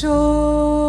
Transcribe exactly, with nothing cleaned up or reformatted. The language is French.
chose.